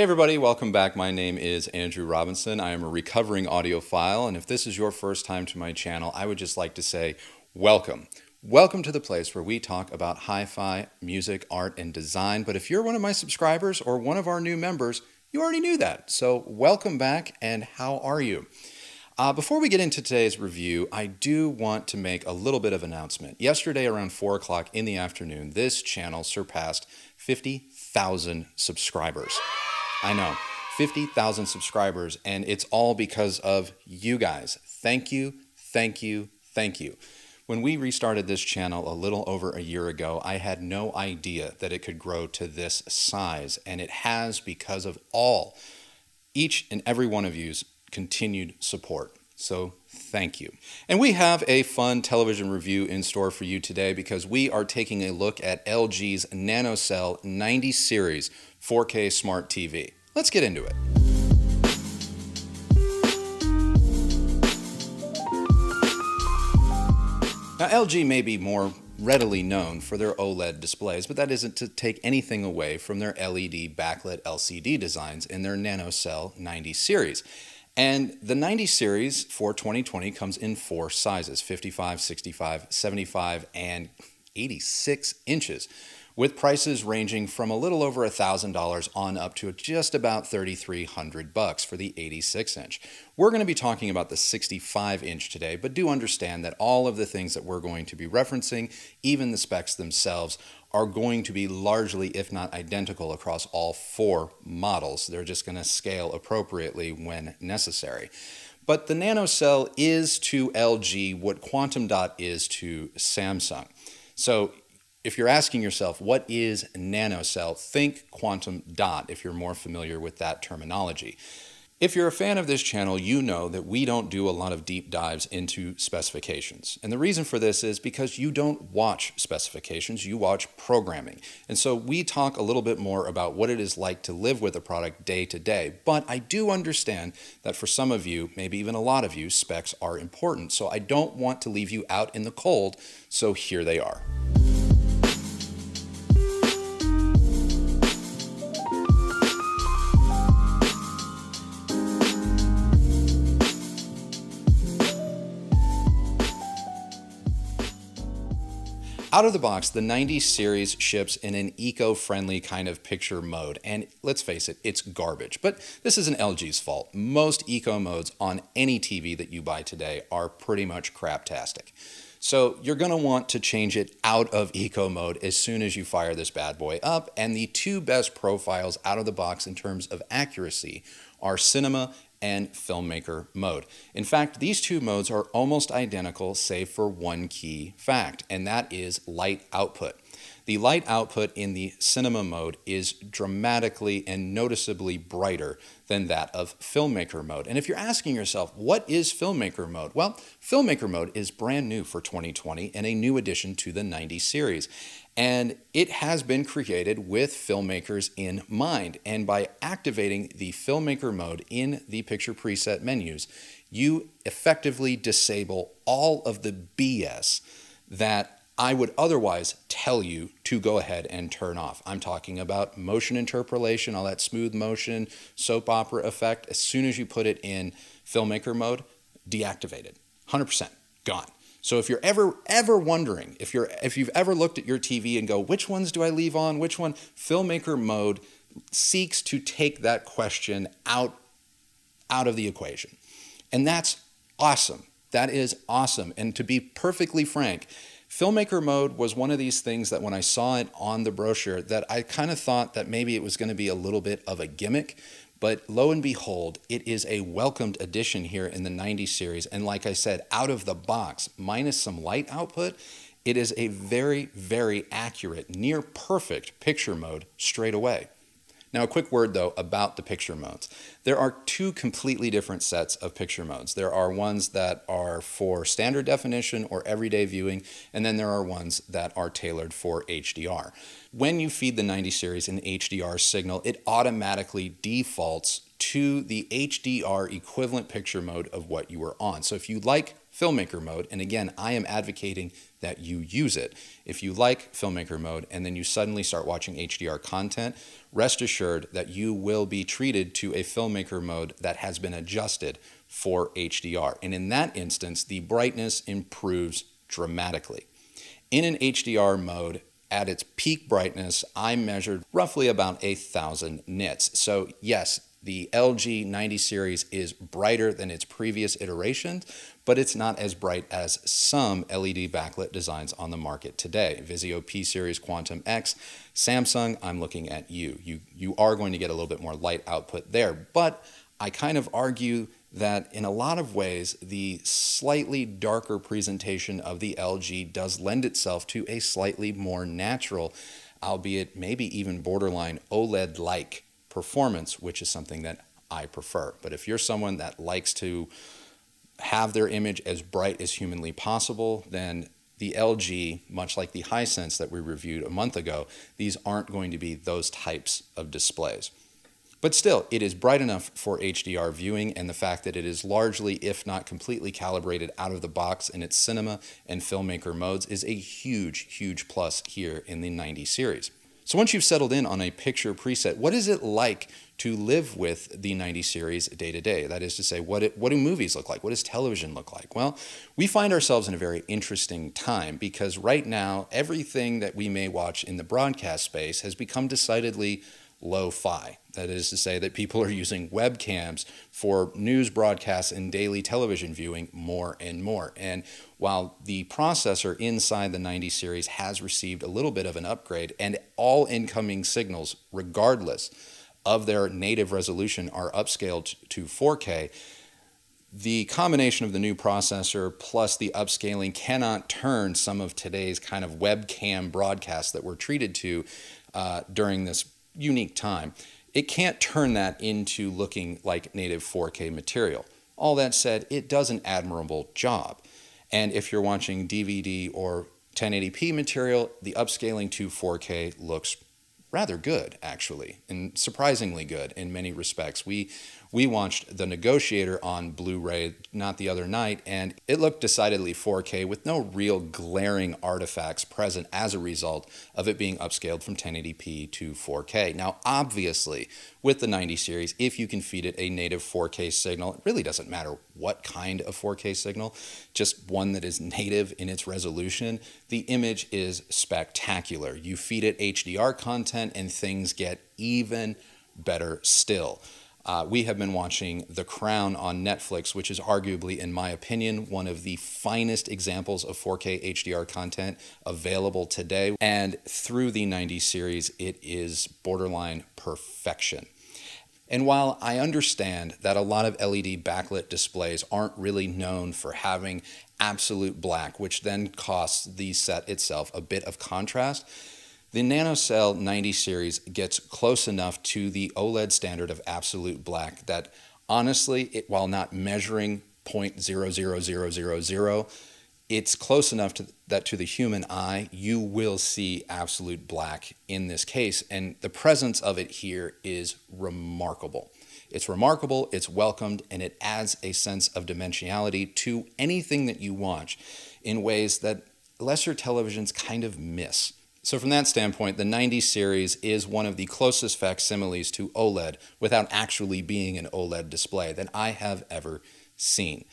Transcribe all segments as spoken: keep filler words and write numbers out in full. Hey everybody, welcome back. My name is Andrew Robinson. I am a recovering audiophile, and if this is your first time to my channel, I would just like to say welcome. Welcome to the place where we talk about hi-fi, music, art, and design. But if you're one of my subscribers or one of our new members, you already knew that. So welcome back, and how are you? Uh, before we get into today's review, I do want to make a little bit of an announcement. Yesterday around four o'clock in the afternoon, this channel surpassed fifty thousand subscribers. I know, fifty thousand subscribers, and it's all because of you guys. Thank you, thank you, thank you. When we restarted this channel a little over a year ago, I had no idea that it could grow to this size, and it has because of all, each and every one of you's continued support. So thank you. And we have a fun television review in store for you today because we are taking a look at L G's NanoCell ninety Series four K Smart T V. Let's get into it. Now, L G may be more readily known for their OLED displays, but that isn't to take anything away from their L E D backlit L C D designs in their NanoCell ninety Series. And the ninety series for twenty twenty comes in four sizes, fifty-five, sixty-five, seventy-five, and eighty-six inches, with prices ranging from a little over one thousand dollars on up to just about thirty-three hundred dollars for the eighty-six inch. We're going to be talking about the sixty-five inch today, but do understand that all of the things that we're going to be referencing, even the specs themselves, are going to be largely, if not identical, across all four models. They're just going to scale appropriately when necessary. But the NanoCell is to L G what Quantum Dot is to Samsung. So if you're asking yourself, what is NanoCell? Think Quantum Dot if you're more familiar with that terminology. If you're a fan of this channel, you know that we don't do a lot of deep dives into specifications. And the reason for this is because you don't watch specifications, you watch programming. And so we talk a little bit more about what it is like to live with a product day to day. But I do understand that for some of you, maybe even a lot of you, specs are important. So I don't want to leave you out in the cold. So here they are. Out of the box, the ninety series ships in an eco-friendly kind of picture mode, and let's face it, it's garbage. But this isn't L G's fault. Most eco modes on any T V that you buy today are pretty much craptastic. So you're gonna want to change it out of eco mode as soon as you fire this bad boy up, and the two best profiles out of the box in terms of accuracy are cinema and Filmmaker Mode. In fact, these two modes are almost identical save for one key fact, and that is light output. The light output in the cinema mode is dramatically and noticeably brighter than that of Filmmaker Mode. And if you're asking yourself, what is Filmmaker Mode? Well, Filmmaker Mode is brand new for twenty twenty and a new addition to the ninety series. And it has been created with filmmakers in mind. And by activating the Filmmaker Mode in the picture preset menus, you effectively disable all of the B S that I would otherwise tell you to go ahead and turn off. I'm talking about motion interpolation, all that smooth motion, soap opera effect. As soon as you put it in Filmmaker Mode, deactivated, one hundred percent gone. So if you're ever, ever wondering, if you're, if you've ever looked at your T V and go, which ones do I leave on, which one? Filmmaker Mode seeks to take that question out, out of the equation. And that's awesome. That is awesome. And to be perfectly frank, Filmmaker Mode was one of these things that when I saw it on the brochure that I kind of thought that maybe it was going to be a little bit of a gimmick, but lo and behold, it is a welcomed addition here in the ninety series. And like I said, out of the box, minus some light output, it is a very, very accurate, near perfect picture mode straight away. Now, a quick word, though, about the picture modes. There are two completely different sets of picture modes. There are ones that are for standard definition or everyday viewing, and then there are ones that are tailored for H D R. When you feed the ninety series an H D R signal, it automatically defaults to the H D R equivalent picture mode of what you were on. So if you like Filmmaker Mode. And again, I am advocating that you use it. If you like Filmmaker Mode and then you suddenly start watching H D R content, rest assured that you will be treated to a Filmmaker Mode that has been adjusted for H D R. And in that instance, the brightness improves dramatically. In an H D R mode, at its peak brightness, I measured roughly about a thousand nits. So yes, the L G ninety series is brighter than its previous iterations, but it's not as bright as some L E D backlit designs on the market today. Vizio P-Series Quantum X, Samsung, I'm looking at you. You, you are going to get a little bit more light output there, but I kind of argue that in a lot of ways, the slightly darker presentation of the L G does lend itself to a slightly more natural, albeit maybe even borderline OLED-like performance, which is something that I prefer. But if you're someone that likes to have their image as bright as humanly possible, then the L G, much like the Hisense that we reviewed a month ago, these aren't going to be those types of displays. But still, it is bright enough for H D R viewing, and the fact that it is largely, if not completely, calibrated out of the box in its cinema and filmmaker modes is a huge, huge plus here in the ninety series. So once you've settled in on a picture preset, what is it like to live with the ninety series day to day? That is to say, what, it, what do movies look like? What does television look like? Well, we find ourselves in a very interesting time because right now, everything that we may watch in the broadcast space has become decidedly lo-fi. That is to say that people are using webcams for news broadcasts and daily television viewing more and more. And while the processor inside the ninety series has received a little bit of an upgrade and all incoming signals, regardless of their native resolution, are upscaled to four K, the combination of the new processor plus the upscaling cannot turn some of today's kind of webcam broadcasts that we're treated to uh, during this unique time. It can't turn that into looking like native four K material. All that said, it does an admirable job. And if you're watching D V D or ten eighty P material, the upscaling to four K looks rather good, actually, and surprisingly good in many respects. We, we watched The Negotiator on Blu-ray not the other night, and it looked decidedly four K with no real glaring artifacts present as a result of it being upscaled from ten eighty P to four K. Now, obviously, with the ninety series, if you can feed it a native four K signal, it really doesn't matter what kind of four K signal, just one that is native in its resolution, the image is spectacular. You feed it H D R content, and things get even better still. Uh, we have been watching The Crown on Netflix, which is arguably, in my opinion, one of the finest examples of four K H D R content available today. And through the ninety series, it is borderline perfection. And while I understand that a lot of L E D backlit displays aren't really known for having absolute black, which then costs the set itself a bit of contrast, the NanoCell ninety series gets close enough to the OLED standard of absolute black that honestly, it, while not measuring zero point zero zero zero zero zero, it's close enough to, that to the human eye, you will see absolute black in this case. And the presence of it here is remarkable. It's remarkable, it's welcomed, and it adds a sense of dimensionality to anything that you watch in ways that lesser televisions kind of miss. So from that standpoint, the ninety series is one of the closest facsimiles to OLED without actually being an OLED display that I have ever seen.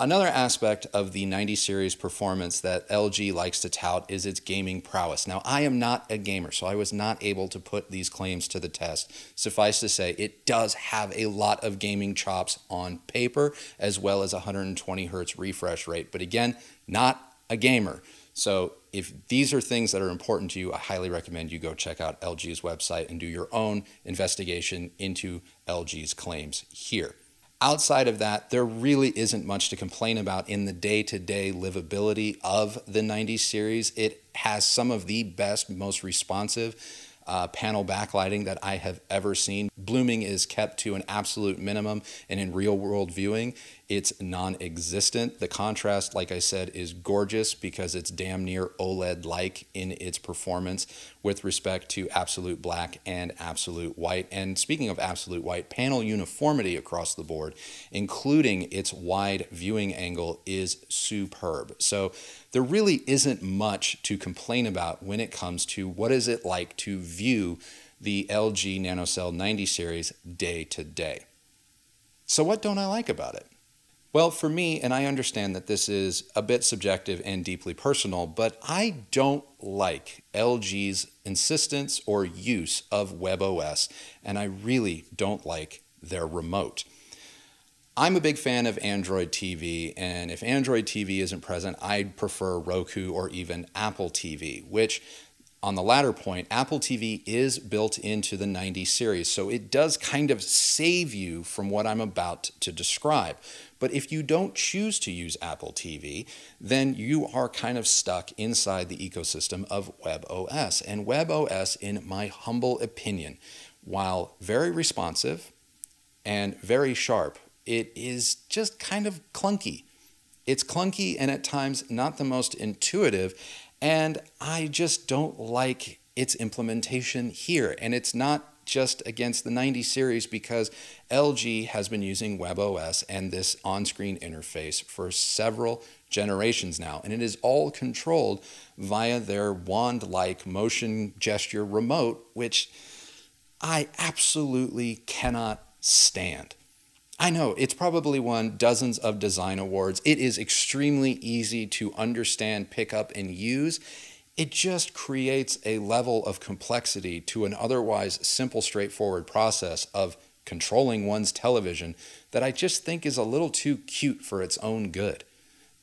Another aspect of the ninety series performance that L G likes to tout is its gaming prowess. Now, I am not a gamer, so I was not able to put these claims to the test. Suffice to say, it does have a lot of gaming chops on paper, as well as one hundred twenty hertz refresh rate, but again, not a gamer. So if these are things that are important to you, I highly recommend you go check out L G's website and do your own investigation into L G's claims here. Outside of that, there really isn't much to complain about in the day-to-day livability of the ninety series. It has some of the best, most responsive Uh, panel backlighting that I have ever seen. Blooming is kept to an absolute minimum, and in real world viewing, it's non-existent. The contrast, like I said, is gorgeous because it's damn near OLED-like in its performance, with respect to absolute black and absolute white. And speaking of absolute white, panel uniformity across the board, including its wide viewing angle, is superb. So there really isn't much to complain about when it comes to what is it like to view the L G NanoCell ninety series day to day. So what don't I like about it? Well, for me, and I understand that this is a bit subjective and deeply personal, but I don't like L G's insistence or use of WebOS, and I really don't like their remote. I'm a big fan of Android T V, and if Android T V isn't present, I'd prefer Roku or even Apple T V, which on the latter point, Apple T V is built into the ninety series, so it does kind of save you from what I'm about to describe. But if you don't choose to use Apple T V, then you are kind of stuck inside the ecosystem of WebOS. And WebOS, in my humble opinion, while very responsive and very sharp, it is just kind of clunky. It's clunky and at times not the most intuitive. And I just don't like its implementation here. And it's not just against the ninety series, because L G has been using WebOS and this on-screen interface for several generations now. And it is all controlled via their wand-like motion gesture remote, which I absolutely cannot stand. I know, it's probably won dozens of design awards. It is extremely easy to understand, pick up, and use. It just creates a level of complexity to an otherwise simple, straightforward process of controlling one's television that I just think is a little too cute for its own good.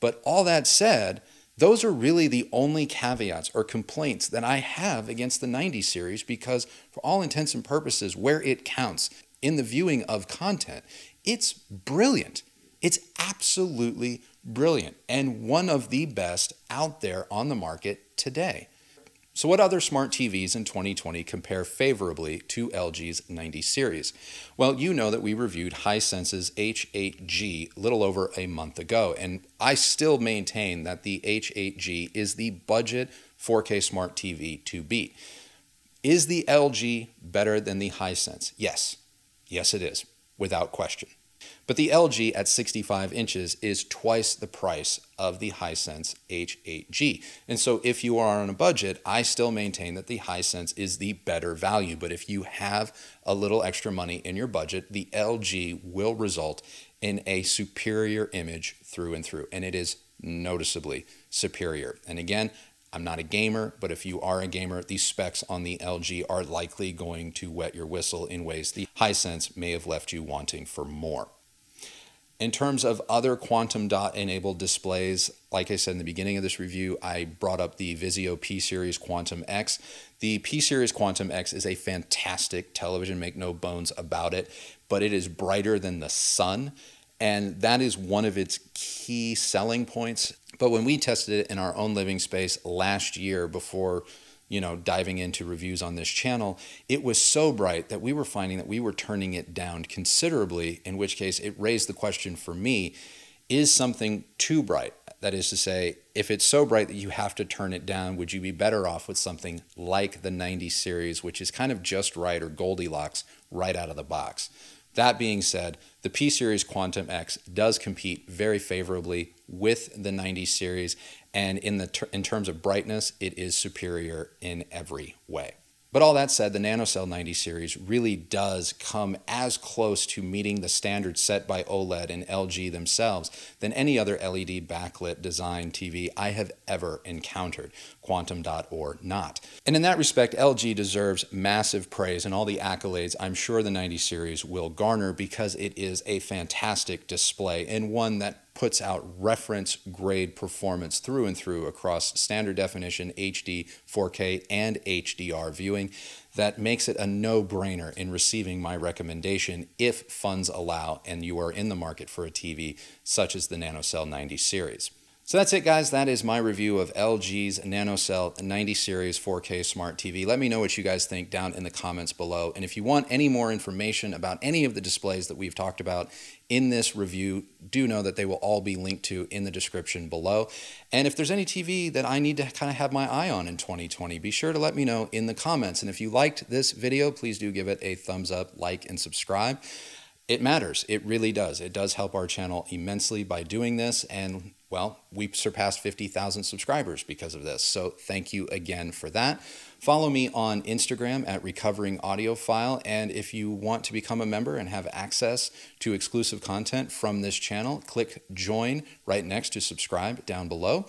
But all that said, those are really the only caveats or complaints that I have against the ninety series, because for all intents and purposes, where it counts in the viewing of content, it's brilliant. It's absolutely brilliant, and one of the best out there on the market today. So what other smart T Vs in twenty twenty compare favorably to L G's ninety series? Well, you know that we reviewed Hisense's H eight G a little over a month ago, and I still maintain that the H eight G is the budget four K smart T V to beat. Is the L G better than the Hisense? Yes. Yes, it is, without question. But the L G at sixty-five inches is twice the price of the Hisense H eight G. And so if you are on a budget, I still maintain that the Hisense is the better value. But if you have a little extra money in your budget, the L G will result in a superior image through and through. And it is noticeably superior. And again, I'm not a gamer, but if you are a gamer, the specs on the L G are likely going to wet your whistle in ways the Hisense may have left you wanting for more. In terms of other Quantum Dot enabled displays, like I said in the beginning of this review, I brought up the Vizio P-Series Quantum X. The P-Series Quantum X is a fantastic television, make no bones about it, but it is brighter than the sun, and that is one of its key selling points. But when we tested it in our own living space last year before, you know, diving into reviews on this channel, it was so bright that we were finding that we were turning it down considerably, in which case it raised the question for me, is something too bright? That is to say, if it's so bright that you have to turn it down, would you be better off with something like the ninety series, which is kind of just right, or Goldilocks right out of the box? That being said, the P-Series Quantum X does compete very favorably with the ninety series, and in, the ter in terms of brightness, it is superior in every way. But all that said, the NanoCell ninety series really does come as close to meeting the standards set by OLED and L G themselves than any other L E D backlit design T V I have ever encountered, Quantum Dot or not. And in that respect, L G deserves massive praise and all the accolades I'm sure the ninety series will garner, because it is a fantastic display and one that puts out reference grade performance through and through across standard definition, H D, four K, and H D R viewing that makes it a no-brainer in receiving my recommendation if funds allow and you are in the market for a T V such as the NanoCell ninety series. So that's it, guys. That is my review of L G's NanoCell ninety Series four K Smart T V. Let me know what you guys think down in the comments below. And if you want any more information about any of the displays that we've talked about in this review, do know that they will all be linked to in the description below. And if there's any T V that I need to kind of have my eye on in twenty twenty, be sure to let me know in the comments. And if you liked this video, please do give it a thumbs up, like, and subscribe. It matters. It really does. It does help our channel immensely by doing this. And well, we surpassed fifty thousand subscribers because of this. So thank you again for that. Follow me on Instagram at Recovering Audiophile. And if you want to become a member and have access to exclusive content from this channel, click join right next to subscribe down below.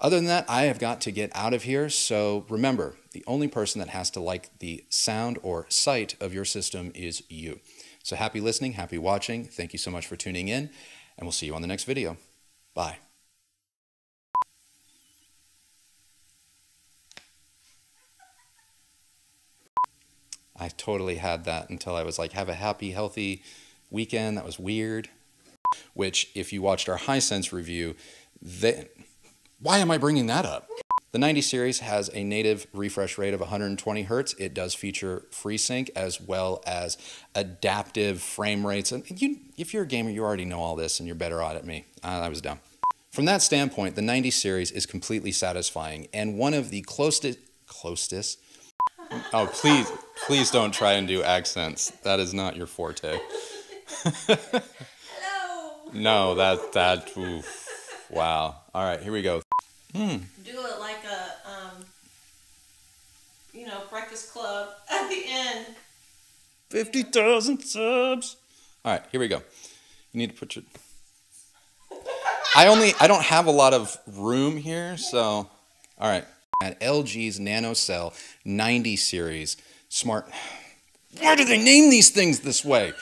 Other than that, I have got to get out of here. So remember, the only person that has to like the sound or sight of your system is you. So happy listening, happy watching. Thank you so much for tuning in, and we'll see you on the next video. Bye. I totally had that until I was like, have a happy, healthy weekend. That was weird. Which, if you watched our Hisense review, then why am I bringing that up? The ninety series has a native refresh rate of one hundred twenty hertz. It does feature FreeSync as well as adaptive frame rates. And you, if you're a gamer, you already know all this and you're better at it than me. I, I was dumb. From that standpoint, the ninety series is completely satisfying and one of the closest, closest, oh, please, please don't try and do accents. That is not your forte. Hello. No, that, that, oof. Wow. All right, here we go. Hmm. Do it like a, um, you know, Breakfast Club at the end. fifty thousand subs. All right, here we go. You need to put your... I only, I don't have a lot of room here, so... All right. At L G's NanoCell ninety Series Smart... Why do they name these things this way?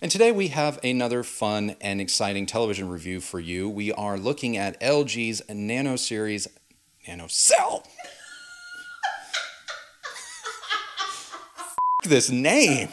And today we have another fun and exciting television review for you. We are looking at L G's Nano Series, NanoCell. F this name.